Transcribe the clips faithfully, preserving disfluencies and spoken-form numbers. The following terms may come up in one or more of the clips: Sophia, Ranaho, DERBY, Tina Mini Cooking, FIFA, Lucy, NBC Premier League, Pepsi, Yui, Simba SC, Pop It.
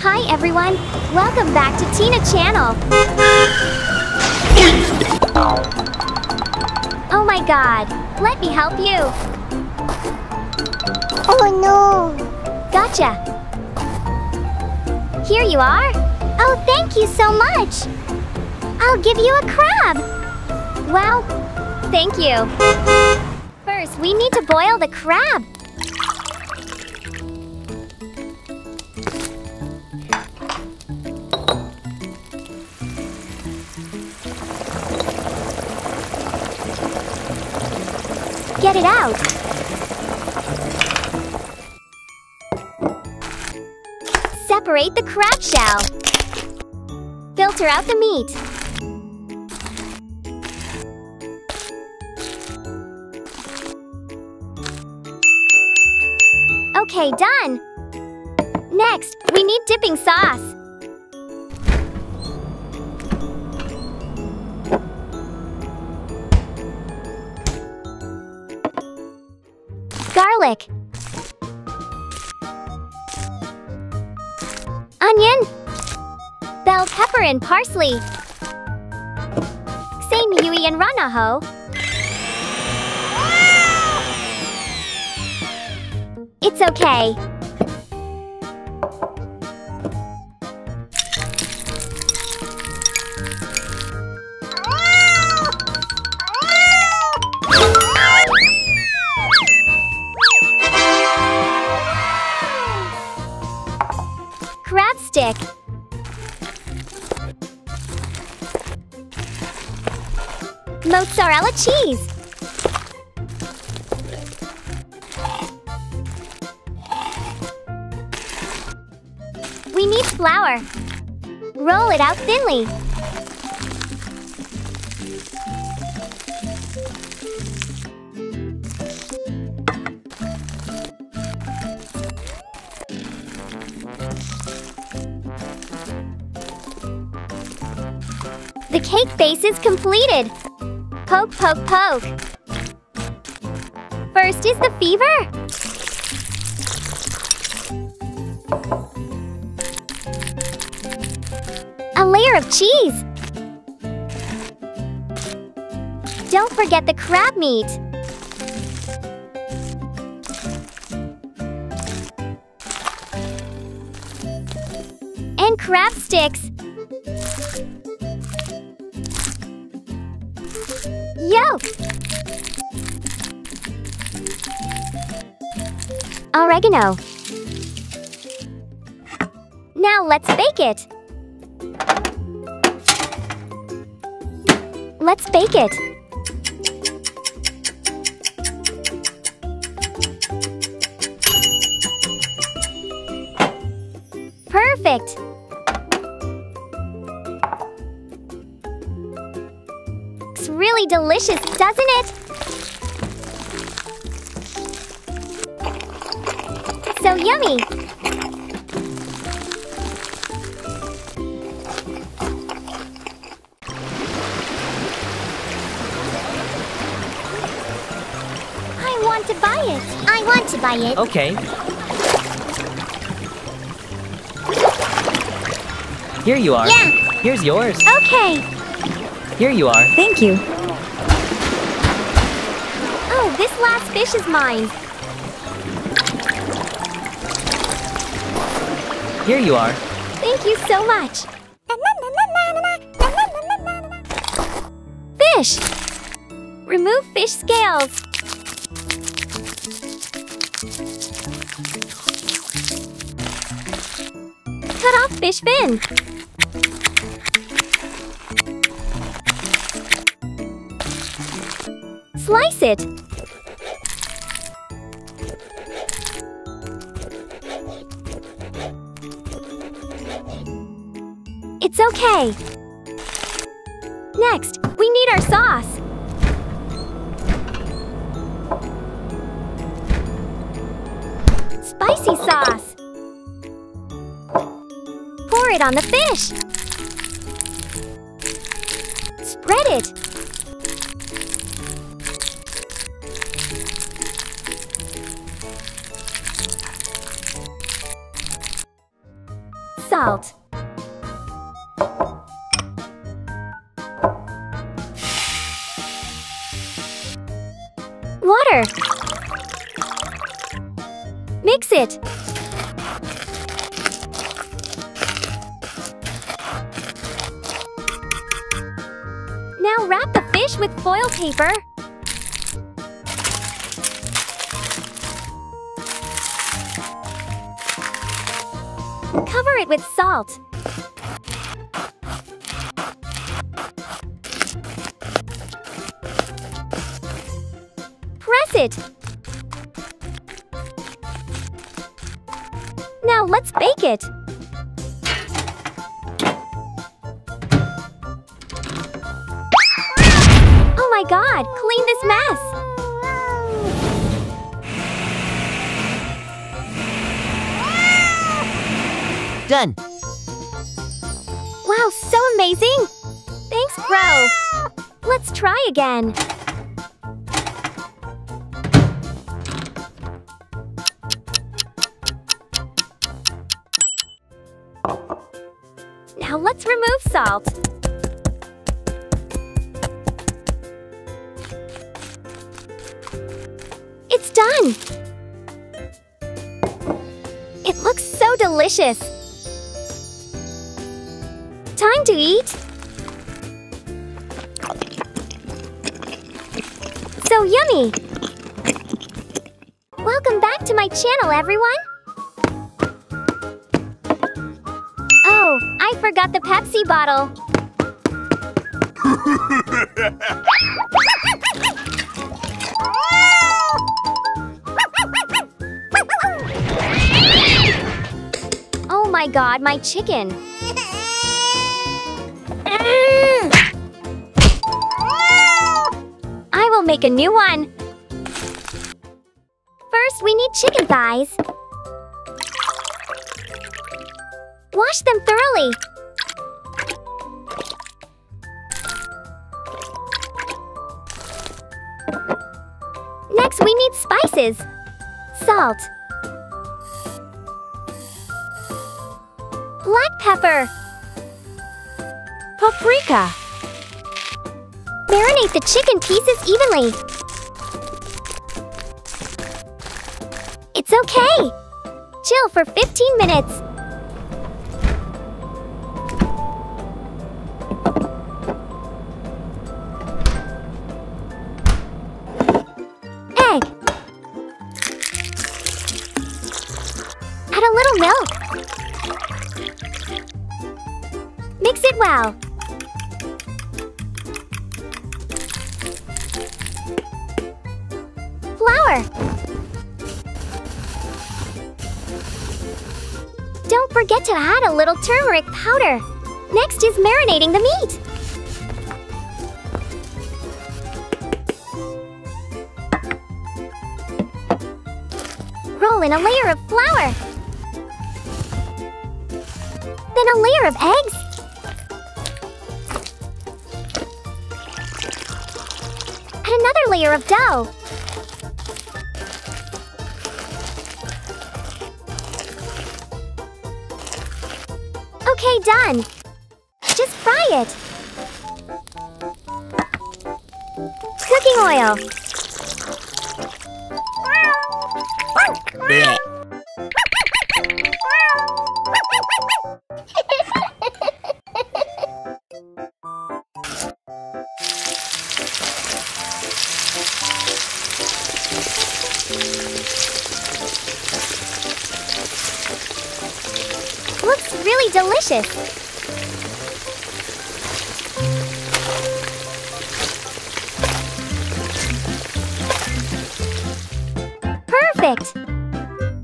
Hi everyone, welcome back to Tina Channel. Oh my god, let me help you. Oh no. Gotcha. Here you are. Oh, thank you so much. I'll give you a crab. Well, thank you. First, we need to boil the crab. Get it out. Separate the crab shell. Filter out the meat. Okay, done. Next, we need dipping sauce. Garlic. Onion. Bell pepper and parsley. Same Yui and Ranaho. It's okay. Stick. Mozzarella cheese. We need flour. Roll it out thinly. The cake base is completed. Poke, poke, poke. First is the fever. A layer of cheese. Don't forget the crab meat. And crab sticks. Yo! Oregano. Now let's bake it. Let's bake it. Perfect. Really delicious, doesn't it? So yummy! I want to buy it! I want to buy it! Okay. Here you are. Yeah. Here's yours. Okay. Here you are. Thank you. Oh, this last fish is mine. Here you are. Thank you so much. Fish! Remove fish scales. Cut off fish fin. Slice it. It's okay. Next, we need our sauce. Spicy sauce. Pour it on the fish. Spread it. salt. Water. Mix it. Now wrap the fish with foil paper. Cover it with salt. Press it. Now let's bake it. Oh my God, clean this mess. Done. Wow, so amazing! Thanks, bro. Let's try again. Now let's remove salt. It's done. It looks so delicious. Time to eat. So yummy. Welcome back to my channel, everyone. Oh, I forgot the Pepsi bottle. Oh my God, my chicken. I will make a new one. First, we need chicken thighs. Wash them thoroughly. Next, we need spices. Salt. Black pepper. Paprika. Marinate the chicken pieces evenly. It's okay. Chill for fifteen minutes. Egg. Add a little milk. Mix it well. Don't forget to add a little turmeric powder. Next is marinating the meat. Roll in a layer of flour. Then a layer of eggs. Add another layer of dough. Okay, done. Just fry it. Cooking oil. Looks really delicious. Perfect.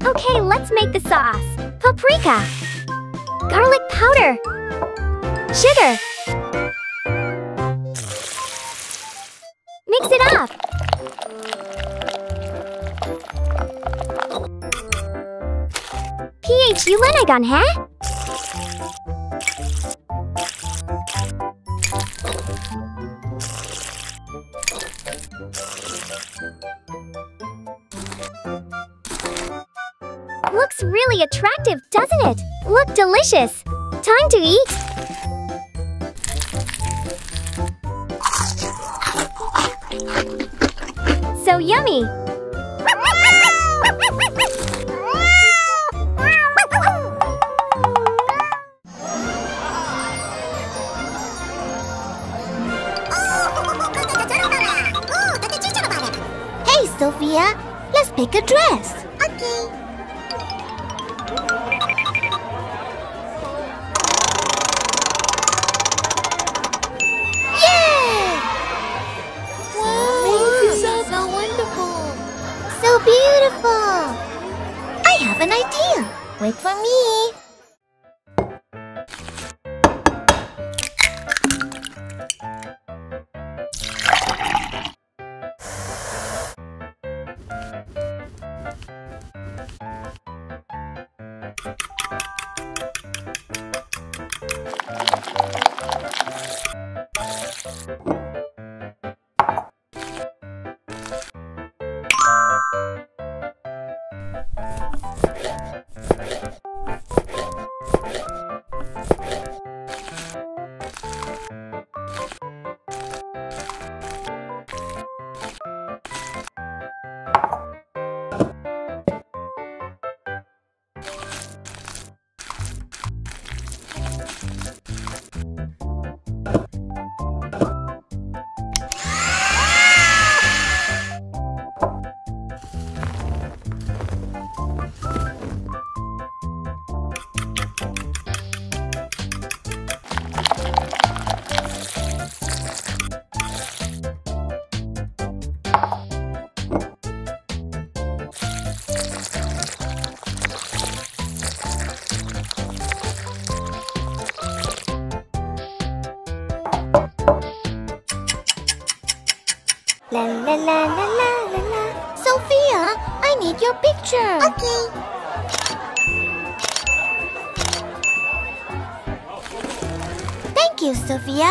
Okay, let's make the sauce. Paprika, garlic powder, sugar. Mix it up. pH yulanagan, huh? Looks really attractive, doesn't it? look delicious! Time to eat! So yummy! Hey, Sophia! Let's pick a dress! Okay! An idea! Wait for me! La la la la la la la. Sophia, I need your picture. Okay. Thank you, Sophia.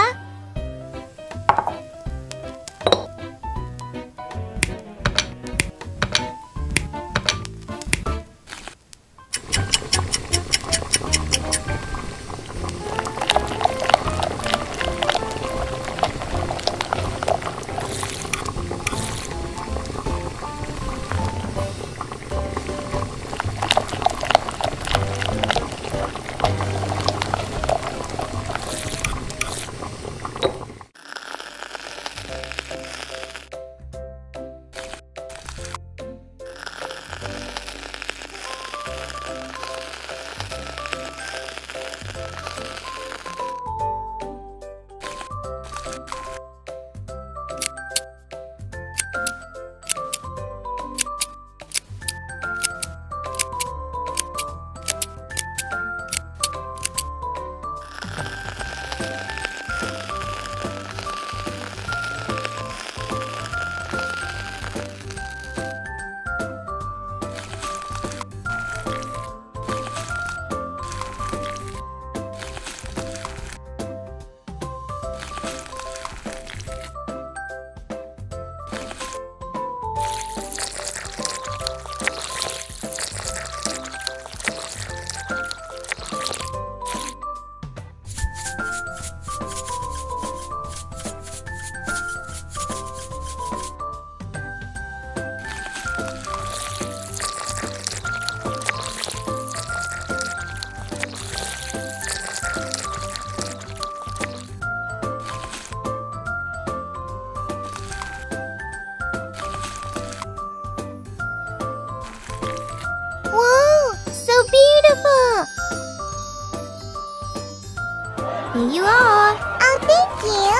Here you are! Oh, thank you!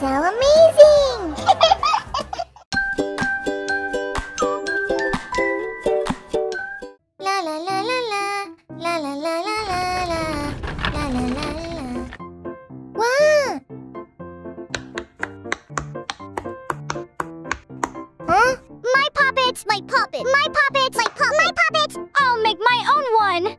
So amazing! La la la la la la la la la la la la la la la. Wow! Huh? My puppets! My puppets! My puppets! My puppets! My puppets! I'll make my own one!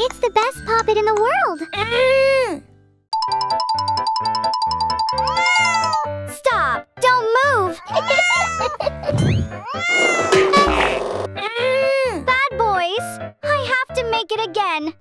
It's the best poppet in the world! Mm. Stop! Don't move! Mm. Bad boys! I have to make it again!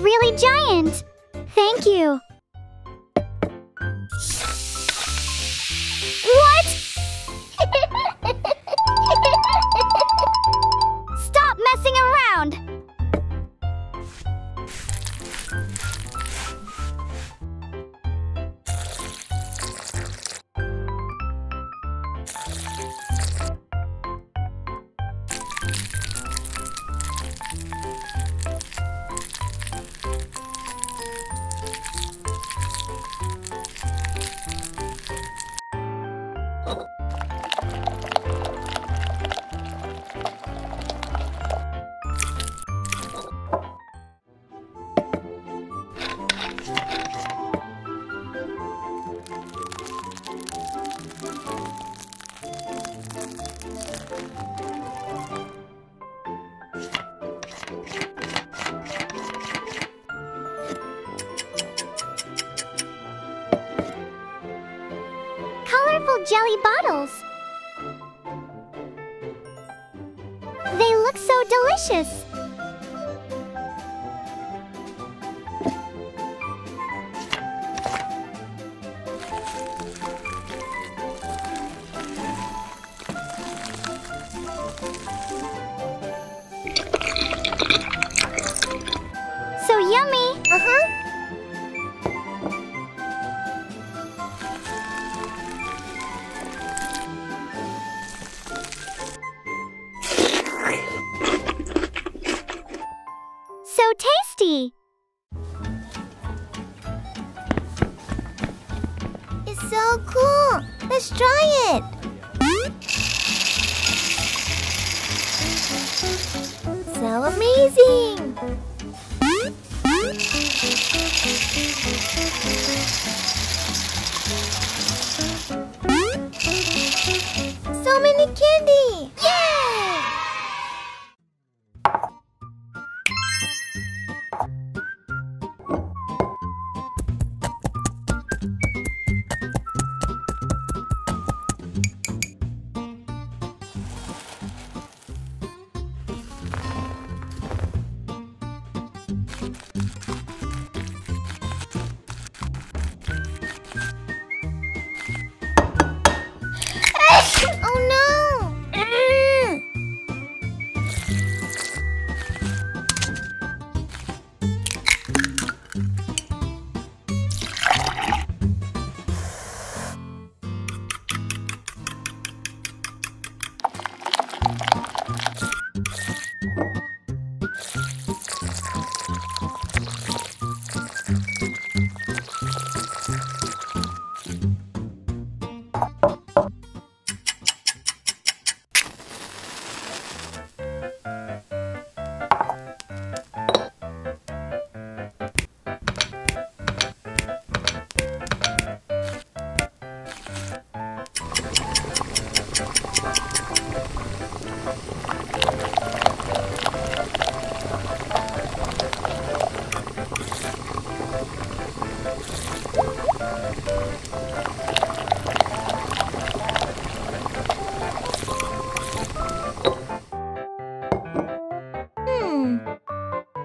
Really giant! Thank you! What? Stop messing around! Jelly bottles. delicious! So yummy! Uh-huh. So tasty! It's so cool! Let's try it! So amazing! So many candy! Yay!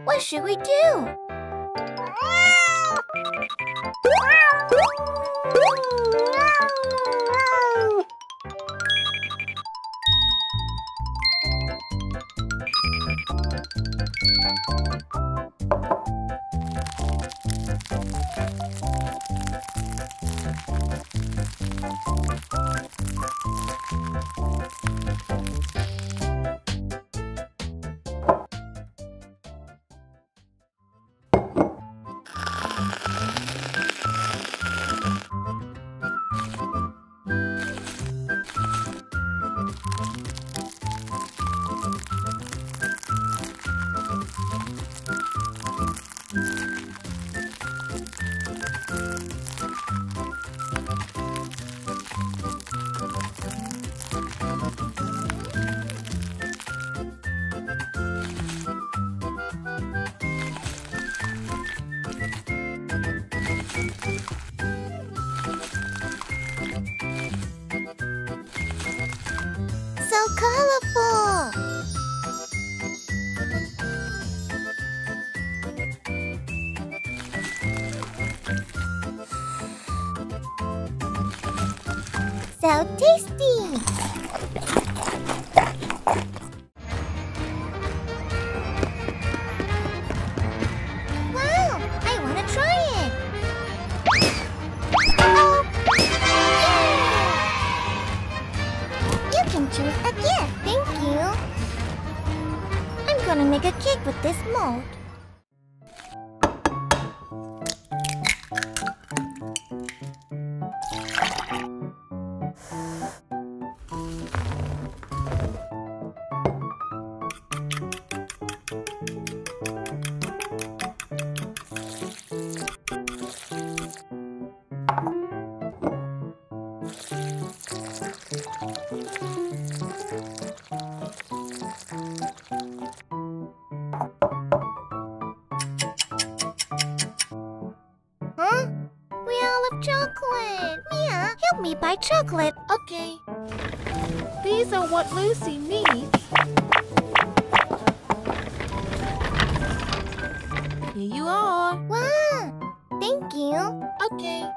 What should we do? So tasty! Wow! I want to try it! Oh! Yeah! You can choose a gift, thank you! I'm gonna make a cake with this mold. Chocolate! Mia, help me buy chocolate! Okay. These are what Lucy needs. Here you are. Wow! Thank you. Okay.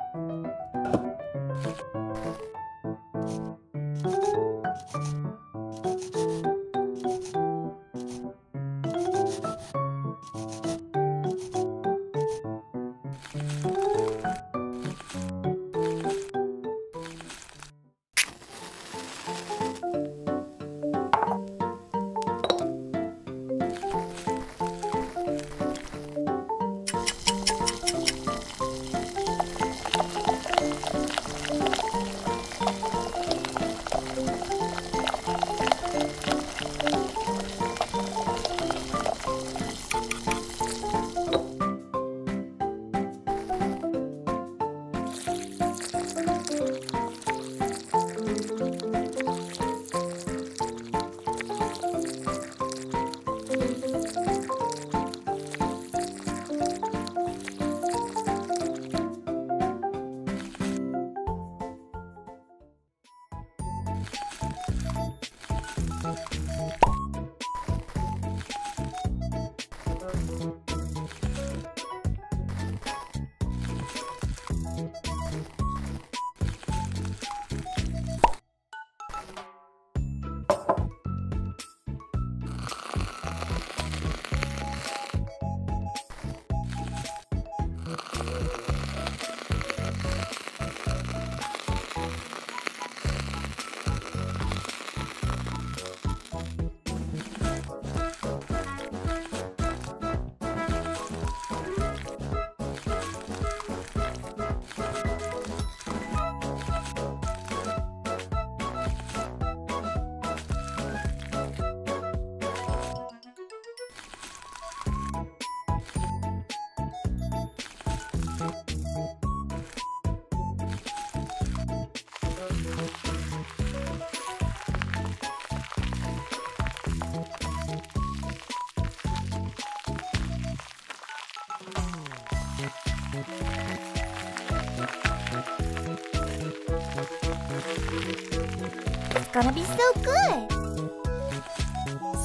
It's gonna be so good!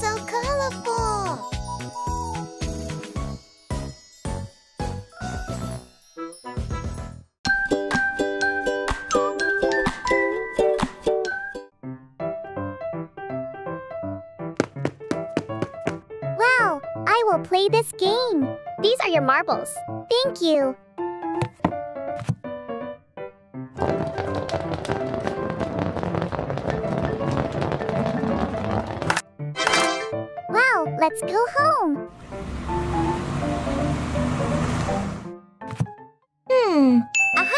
So colorful! Wow! I will play this game! These are your marbles. Thank you! Let's go home! Hmm... Uh-huh!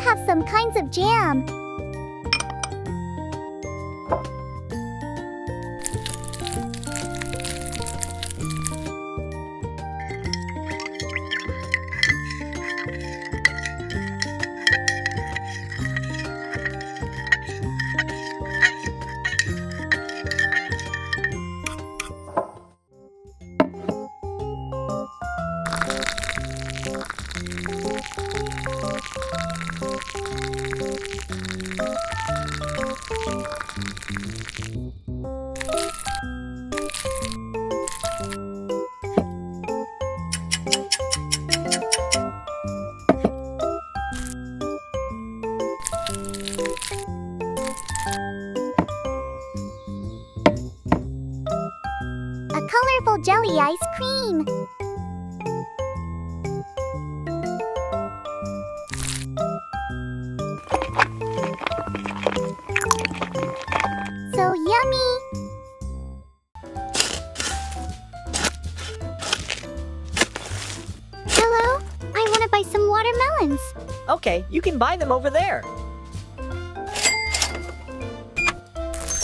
Have some kinds of jam. colorful jelly ice cream. So yummy! Hello? I want to buy some watermelons. Okay, you can buy them over there.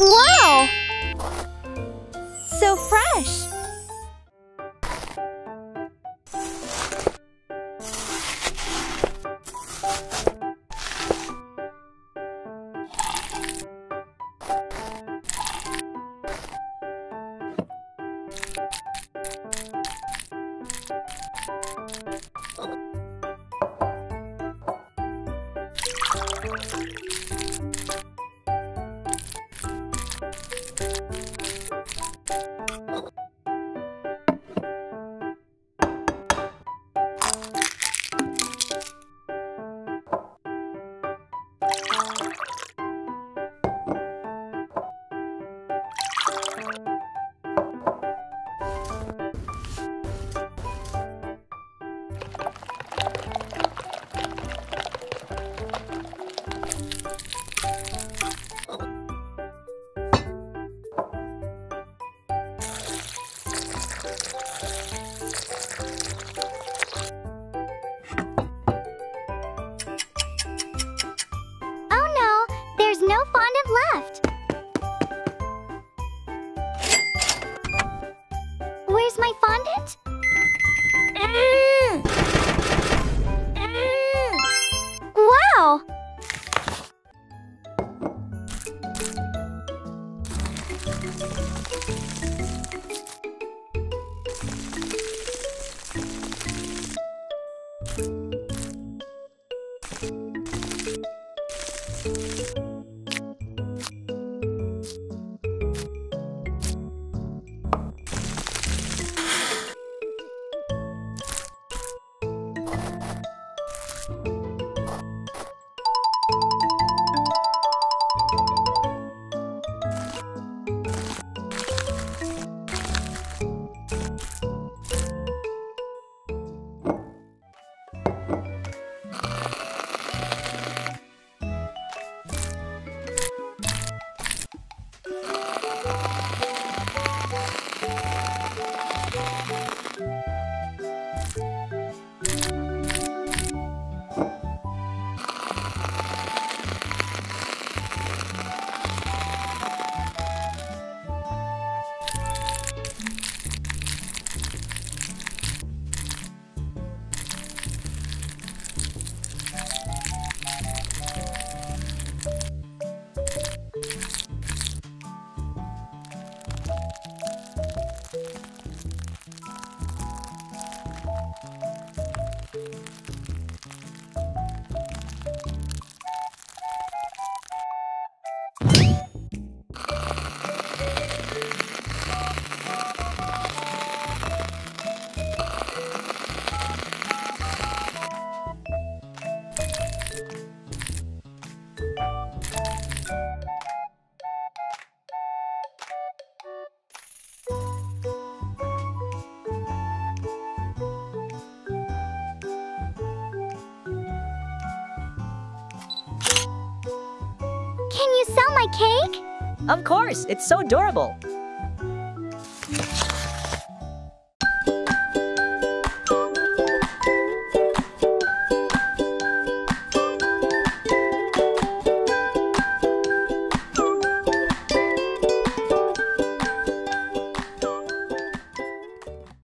Wow! So fresh! Of course, it's so adorable.